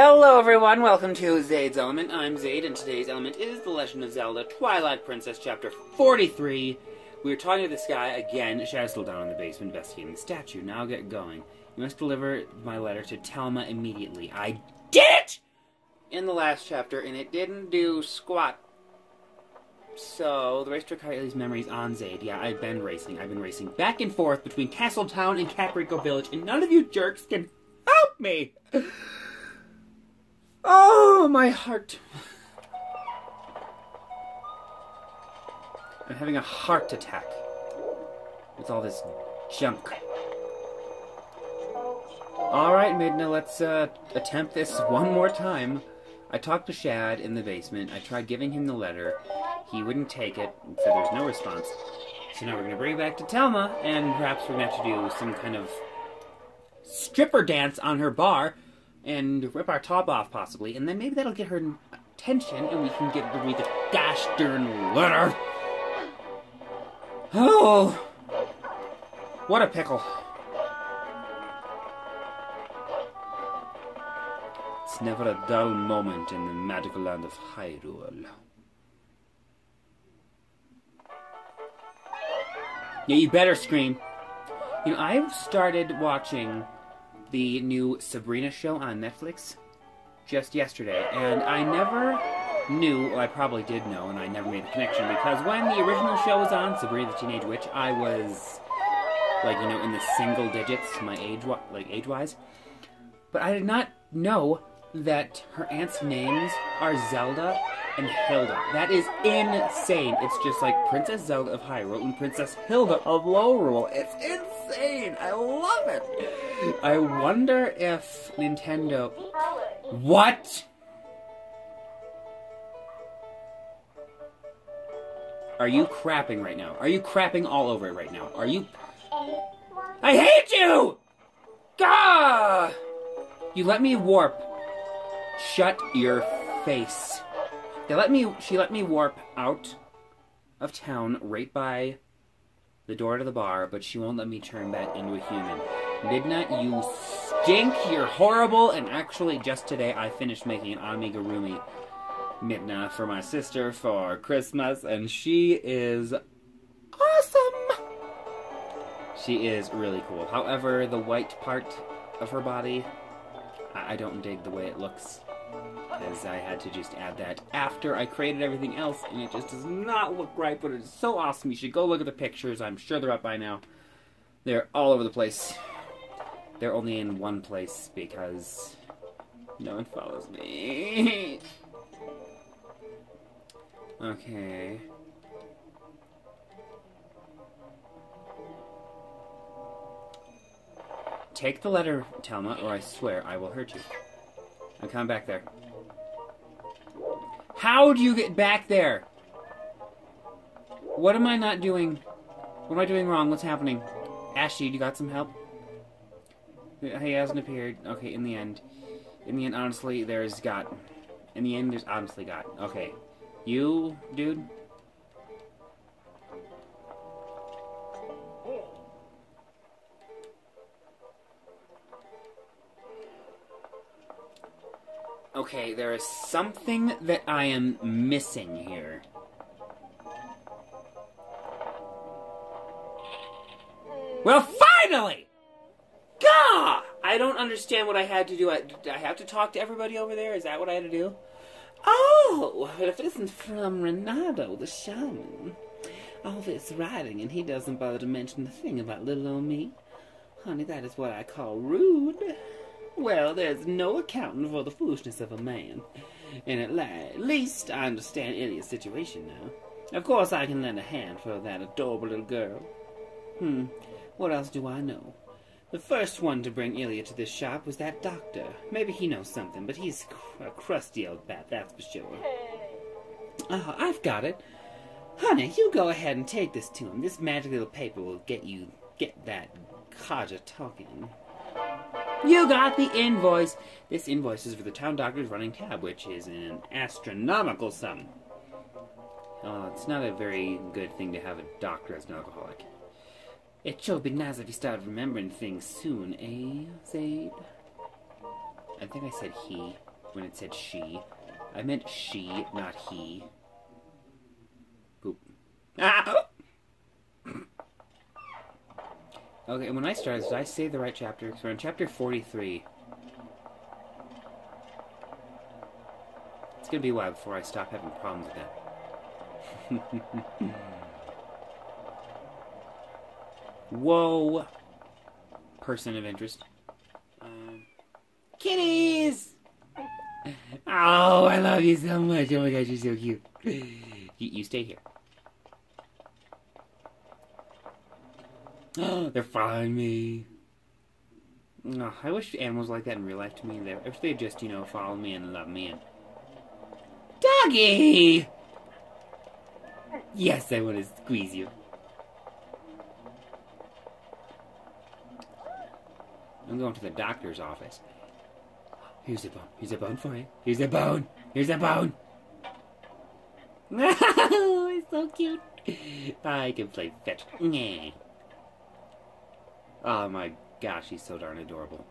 Hello everyone, welcome to Zade's Element. I'm Zade, and today's element is The Legend of Zelda: Twilight Princess, Chapter 43. We were talking to this guy again. Shadow's still down in the basement investigating the statue. Now get going. You must deliver my letter to Telma immediately. I did it! In the last chapter, and it didn't do squat. So, the race to recover Ilia's memories on Zade. Yeah, I've been racing back and forth between Castletown and Caprico Village, and none of you jerks can help me! Oh, my heart. I'm having a heart attack with all this junk. Alright, Midna, let's attempt this one more time. I talked to Shad in the basement. I tried giving him the letter. He wouldn't take it, and said there's no response. So now we're going to bring it back to Telma, and perhaps we're going to have to do some kind of stripper dance on her bar, and rip our top off, possibly, and then maybe that'll get her attention, and we can get to read the gosh darn letter. Oh! What a pickle. It's never a dull moment in the magical land of Hyrule. Yeah, you better scream. You know, I've started watching the new Sabrina show on Netflix just yesterday, and I never knew, well I probably did know, and I never made the connection, because when the original show was on, Sabrina the Teenage Witch, I was, like, you know, in the single digits, my age, like, age-wise, but I did not know that her aunt's names are Zelda and Hilda. That is insane. It's just like Princess Zelda of Hyrule and Princess Hilda of Lorule. It's insane. I love it. I wonder if Nintendo... What? Are you crapping right now? Are you crapping all over it right now? Are you... I hate you! Gah! You let me warp. Shut your face. She let me warp out of town right by the door to the bar, but she won't let me turn that into a human. Midnight, you stink, you're horrible, and actually just today I finished making an Amigurumi, Midna, for my sister for Christmas, and she is awesome! She is really cool. However, the white part of her body, I don't dig the way it looks. As I had to just add that after I created everything else, and it just does not look right, but it's so awesome. You should go look at the pictures. I'm sure they're up by now. They're all over the place. They're only in one place because no one follows me. Okay. Take the letter, Telma, or I swear I will hurt you. I'm coming back there. How do you get back there? What am I not doing? What am I doing wrong? What's happening? Ashley, you got some help? He hasn't appeared. Okay, in the end. In the end, honestly, there's God. In the end, there's honestly God. Okay. You, dude? Okay, there is something that I am missing here. Well, finally! Gah! I don't understand what I had to do. Did I have to talk to everybody over there? Is that what I had to do? Oh! But if it isn't from Renato, the shaman. All this writing, and he doesn't bother to mention the thing about little old me. Honey, that is what I call rude. Well, there's no accounting for the foolishness of a man. And at least I understand Ilya's situation now. Of course I can lend a hand for that adorable little girl. What else do I know? The first one to bring Ilya to this shop was that doctor. Maybe he knows something, but he's a crusty old bat, that's for sure. Ah, oh, I've got it. Honey, you go ahead and take this to him. This magic little paper will get that codger talking. You got the invoice! This invoice is for the town doctor's running tab, which is an astronomical sum. It's not a very good thing to have a doctor as an alcoholic. It sure would be nice if you started remembering things soon, eh, Zade? I think I said he. when it said she. I meant she, not he. Boop. Ah! Okay, and when I started, did I say the right chapter? Because we're in chapter 43. It's gonna be a while before I stop having problems with that. Whoa! Person of interest. Kitties! Oh, I love you so much. Oh my gosh, you're so cute. You stay here. Oh, they're following me. Oh, I wish animals like that in real life to me. I wish they'd just, you know, follow me and love me and... Doggy! Yes, I want to squeeze you. I'm going to the doctor's office. Here's a bone. Here's a bone for you. Here's a bone. Here's a bone. Oh, it's so cute. I can play fetch. Oh my gosh, he's so darn adorable.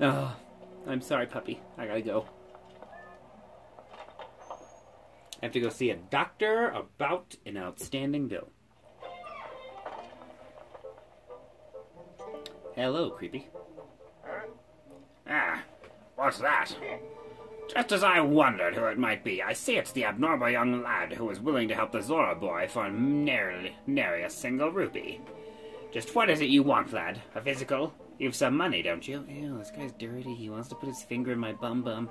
Oh, I'm sorry, puppy. I gotta go. I have to go see a doctor about an outstanding bill. Hello, creepy. Ah, what's that? Just as I wondered who it might be, I see it's the abnormal young lad who was willing to help the Zora boy for nary a single rupee. Just what is it you want, lad? A physical? You've some money, don't you? Ew, this guy's dirty. He wants to put his finger in my bum-bum.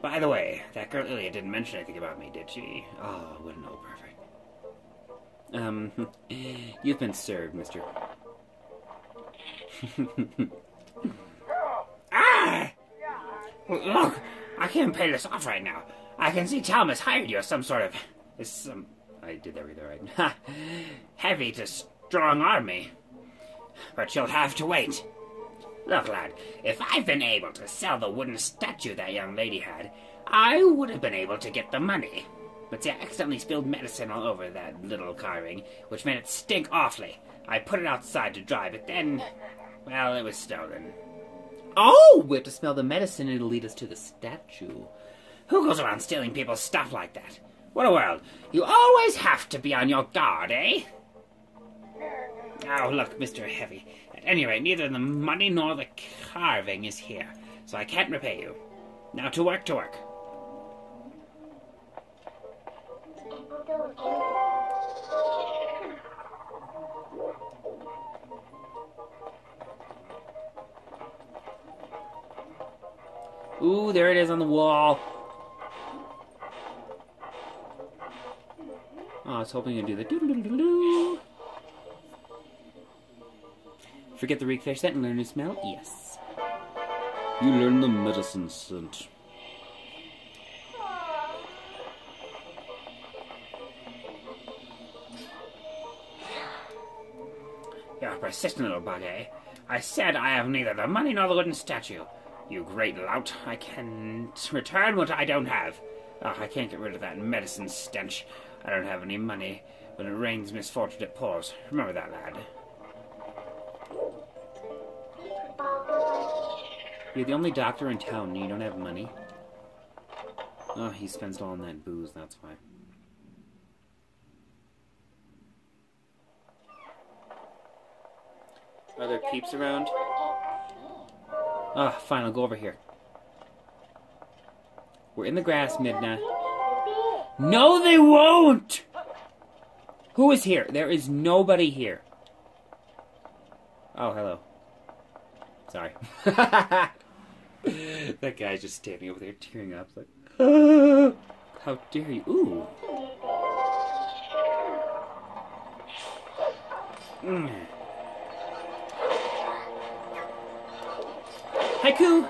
By the way, that girl Ilia didn't mention anything about me, did she? Oh, what an old perfect. You've been served, mister. Ah! Look! I can't pay this off right now. I can see Tom has hired you as some sort of... I did that either right. Ha! Heavy to strong army. But you'll have to wait. Look, lad, if I'd been able to sell the wooden statue that young lady had, I would have been able to get the money. But see, I accidentally spilled medicine all over that little carving, which made it stink awfully. I put it outside to dry, but then... well, it was stolen. Oh! We have to smell the medicine and it'll lead us to the statue. Who goes around stealing people's stuff like that? What a world. You always have to be on your guard, eh? Oh, look, Mr. Heavy. At any rate, neither the money nor the carving is here, so I can't repay you. Now to work, to work. Ooh, there it is on the wall. Oh, I was hoping it'd do the doo-doo-doo-doo-doo. Forget the reek fish scent and learn to smell? Yes. You learn the medicine scent. You're a persistent little bug, eh? I said I have neither the money nor the wooden statue. You great lout. I can't return what I don't have. Oh, I can't get rid of that medicine stench. I don't have any money. When it rains misfortune, it pours. Remember that, lad. You're the only doctor in town and you don't have money. Oh, he spends it all on that booze, that's why. Are there peeps around? Ah, fine, I'll go over here. We're in the grass, Midna. No, they won't! Who is here? There is nobody here. Oh, hello. Sorry. That guy's just standing over there tearing up. Like, ah, how dare you? Ooh. Mm. Haiku!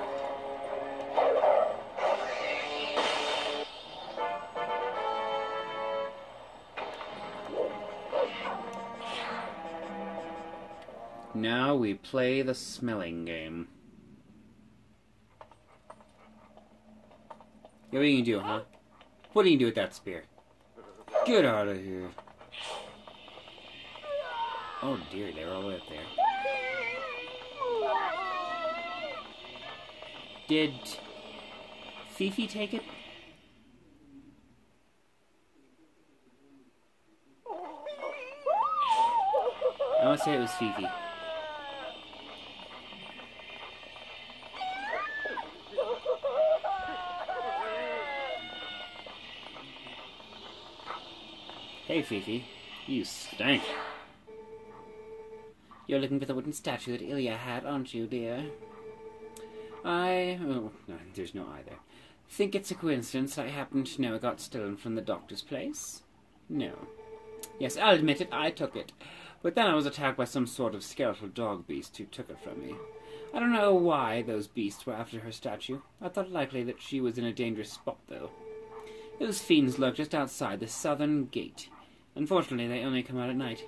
Now we play the smelling game. Yeah, what are you gonna do, huh? What are you gonna do with that spear? Get out of here. Oh dear, they're all the way up there. Did Fifi take it? I want to say it was Fifi. Hey Fifi, you stink. You're looking for the wooden statue that Ilya had, aren't you, dear? Oh, no, there's no I there. Think it's a coincidence I happen to know it got stolen from the doctor's place? No. Yes, I'll admit it, I took it. But then I was attacked by some sort of skeletal dog beast who took it from me. I don't know why those beasts were after her statue. I thought it likely that she was in a dangerous spot, though. Those fiends lurk just outside the southern gate. Unfortunately, they only come out at night.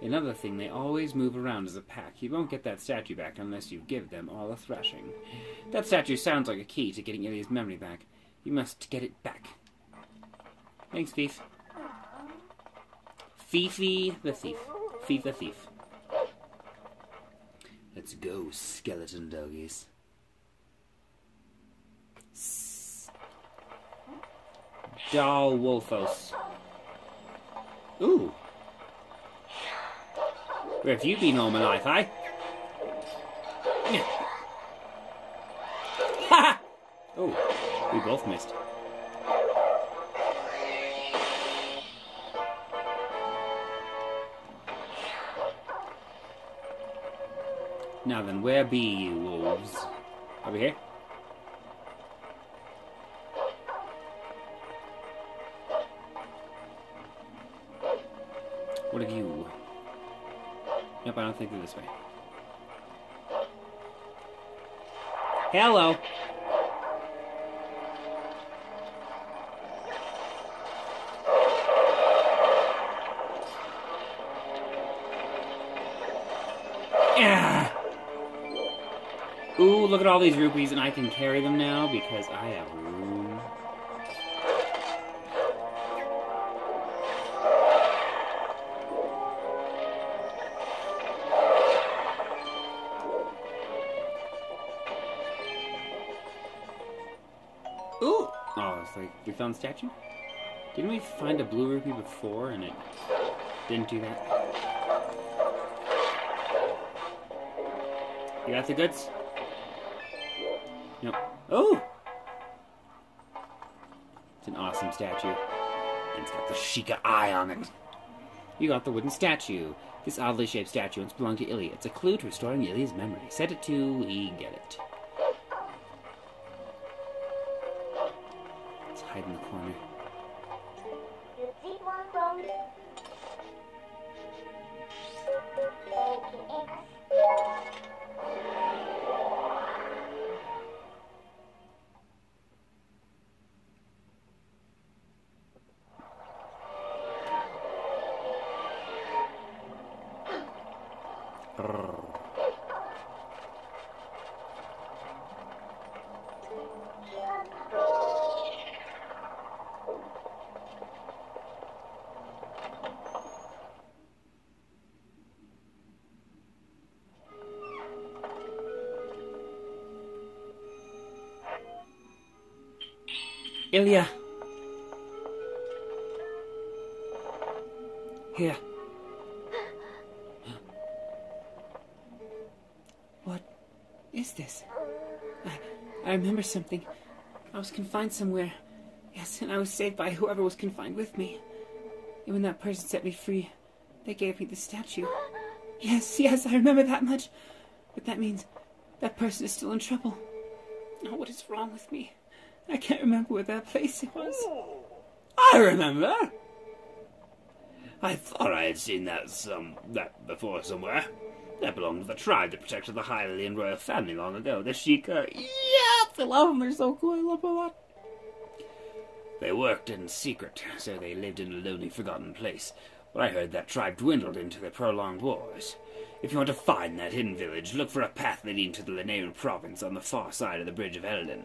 Another thing, they always move around as a pack. You won't get that statue back unless you give them all a thrashing. That statue sounds like a key to getting Ilya's memory back. You must get it back. Thanks, Thief. Fifi the Thief. Thief the Thief. Let's go, skeleton doggies. Dal Wolfos. Ooh. Where have you been all my life, eh? Ha! Oh, we both missed. Now then, where be you, wolves? Over here? What have you? Nope, I don't think they're this way. Hello! Yeah. Ooh, look at all these rupees, and I can carry them now because I have room. We found the statue? Didn't we find a blue rupee before and it didn't do that? You got the goods? Nope. Oh! It's an awesome statue. And it's got the Sheikah eye on it. You got the wooden statue. This oddly shaped statue once belonged to Ilya. It's a clue to restoring Ilya's memory. Set it to, we get it. Hide in the corner. Ilya! Here. What is this? I remember something. I was confined somewhere. Yes, and I was saved by whoever was confined with me. And when that person set me free, they gave me the statue. Yes, yes, I remember that much. But that means that person is still in trouble. Oh, what is wrong with me? I can't remember where that place was. I remember! I thought I had seen that before somewhere. That belonged to the tribe that protected the Hylian royal family long ago. The Sheikah. Yes! I love them, they're so cool, I love them a lot. They worked in secret, so they lived in a lonely, forgotten place. But I heard that tribe dwindled into their prolonged wars. If you want to find that hidden village, look for a path leading to the Linaen province on the far side of the Bridge of Eldin.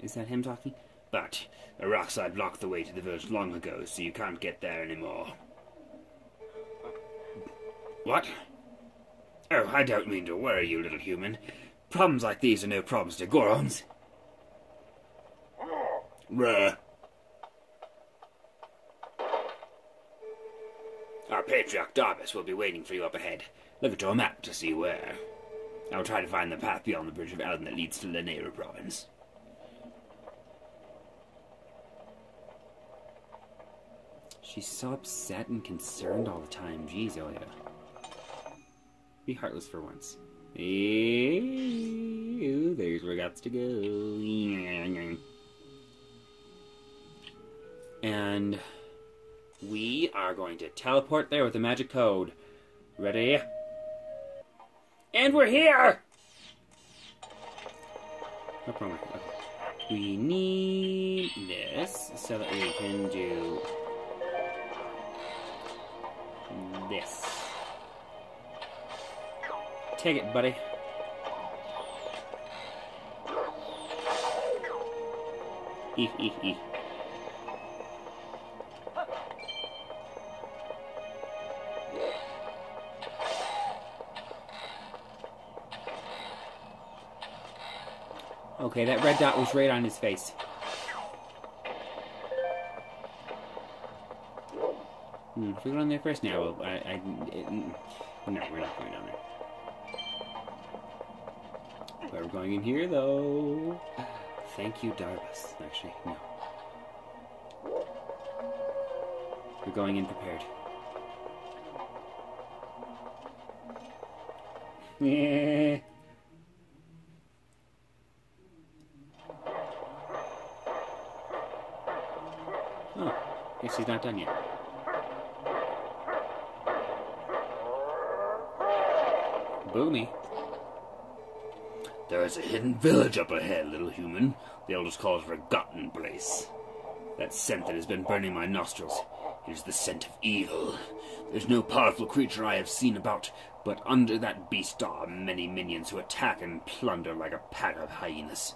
Is that him talking? But a rockside blocked the way to the village long ago, so you can't get there anymore. What? Oh, I don't mean to worry you, little human. Problems like these are no problems to Gorons. Ruh. Our patriarch Darbus will be waiting for you up ahead. Look at your map to see where. I will try to find the path beyond the Bridge of Eldin that leads to Lanayru province. She's so upset and concerned all the time. Jeez, Ilya. Be heartless for once. Ew, there's where we got to go. And we are going to teleport there with the magic code. Ready? And we're here! No problem. Okay. We need this so that we can do this. Take it, buddy. Okay, that red dot was right on his face. If we go down there first now, well, no, we're not going down there. But we're going in here, though. Thank you, Darbus. Actually, no. We're going in prepared. Yeah. She's not done yet. Boomy. There is a hidden village up ahead, little human. The elders call it Forgotten Place. That scent that has been burning my nostrils. It is the scent of evil. There's no powerful creature I have seen about, but under that beast are many minions who attack and plunder like a pack of hyenas.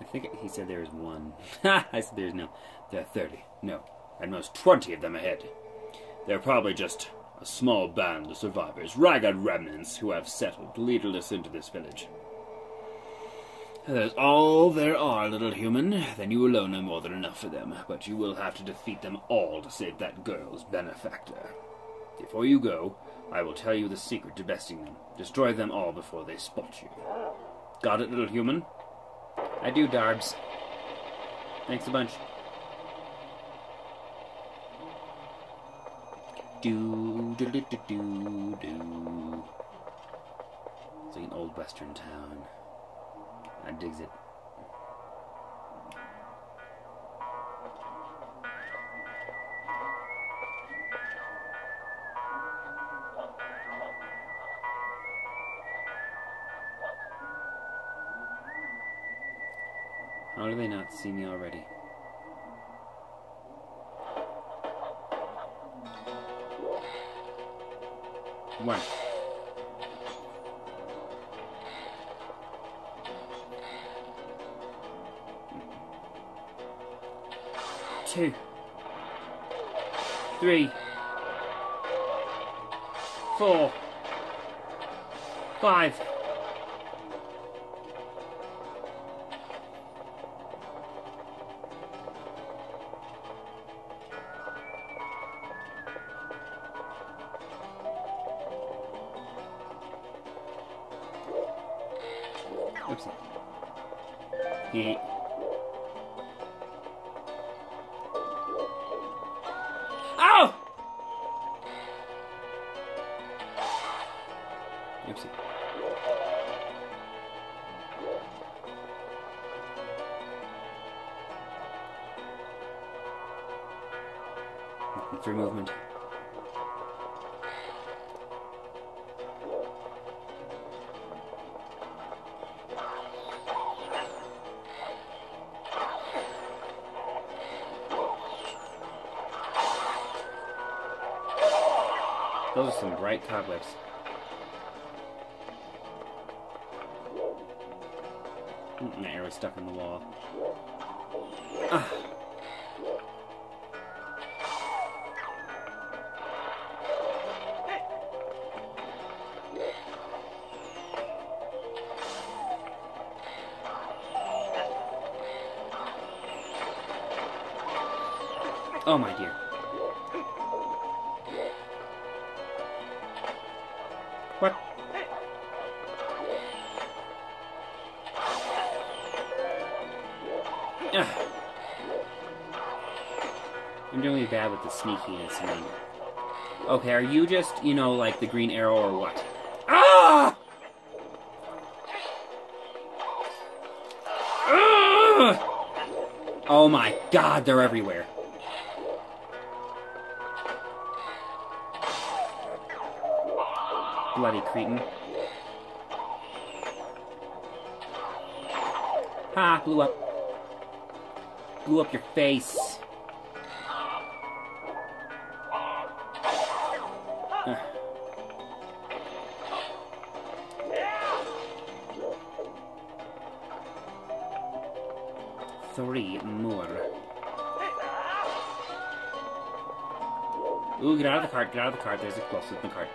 I think he said there is one. Ha! I said there's no. There are 30. No. At most 20 of them ahead. They're probably just a small band of survivors, ragged remnants who have settled leaderless into this village. That's all there are, little human. Then you alone are more than enough for them, but you will have to defeat them all to save that girl's benefactor. Before you go, I will tell you the secret to besting them. Destroy them all before they spot you. Got it, little human? I do, Darbs. Thanks a bunch. Do do do do do do. It's like an old western town. I digs it. How do they not see me already? One. Two. Three. Four. Five. Free movement. Those are some bright cobwebs. My arrow's stuck in the wall. Ah. Oh my dear. What? Ugh. I'm doing really bad with the sneakiness, man. Okay, are you just, you know, like the green arrow or what? Ah! Ugh! Oh my god, they're everywhere. Bloody cretin. Ha, blew up. Blew up your face. Three more. Ooh, get out of the cart, get out of the cart. There's a close in the cart.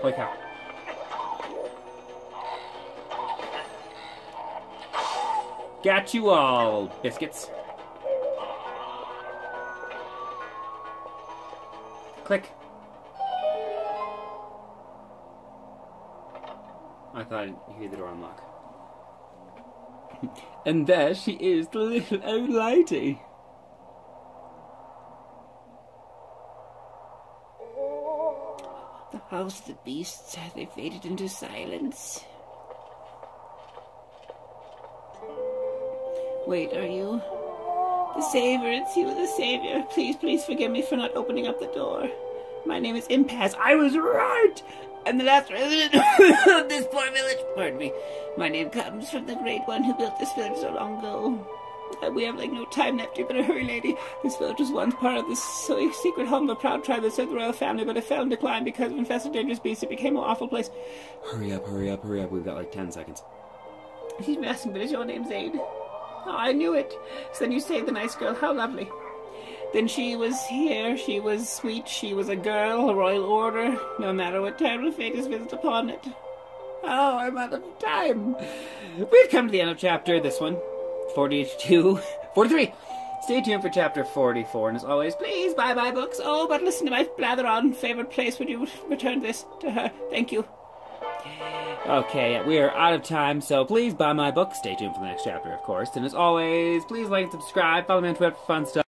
Holy cow. Got you all, biscuits. Click. I thought I'd hear the door unlock. And there she is, the little old lady. The house of the beasts, they faded into silence. Wait, are you? The Savior, it's you, the Savior. Please, please forgive me for not opening up the door. My name is Impass. I was right! I'm the last resident of this poor village. Pardon me. My name comes from the Great One who built this village so long ago. We have, like, no time left. You better hurry, lady. This village was once part of this secret home of a proud tribe that served the royal family, but it fell in decline because of infested dangerous beasts. It became an awful place. Hurry up, hurry up, hurry up. We've got, like, 10 seconds. She's been asking, but is your name Zane? Oh, I knew it. So then you saved the nice girl. How lovely. Then she was here. She was sweet. She was a girl, a royal order. No matter what terrible fate is visited upon it. Oh, I'm out of time. We've come to the end of chapter, this one. 42. 43. Stay tuned for chapter 44. And as always, please buy my books. Oh, but listen to my blather on. Favorite place would you return this to her? Thank you. Okay, we are out of time, so please buy my book. Stay tuned for the next chapter, of course. And as always, please like and subscribe. Follow me on Twitter for fun stuff.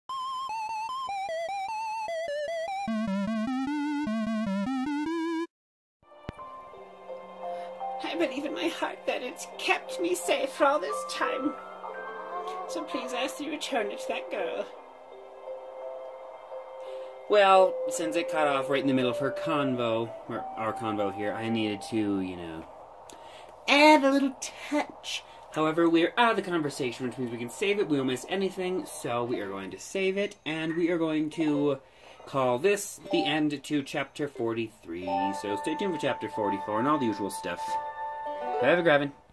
I believe in my heart that it's kept me safe for all this time. So please ask that you return it to that girl. Well, since it cut off right in the middle of her convo, or our convo here, I needed to, you know, add a little touch. However, we're out of the conversation, which means we can save it. We won't miss anything, so we are going to save it, and we are going to call this the end to chapter 43. So stay tuned for chapter 44 and all the usual stuff. Have a grabbin'.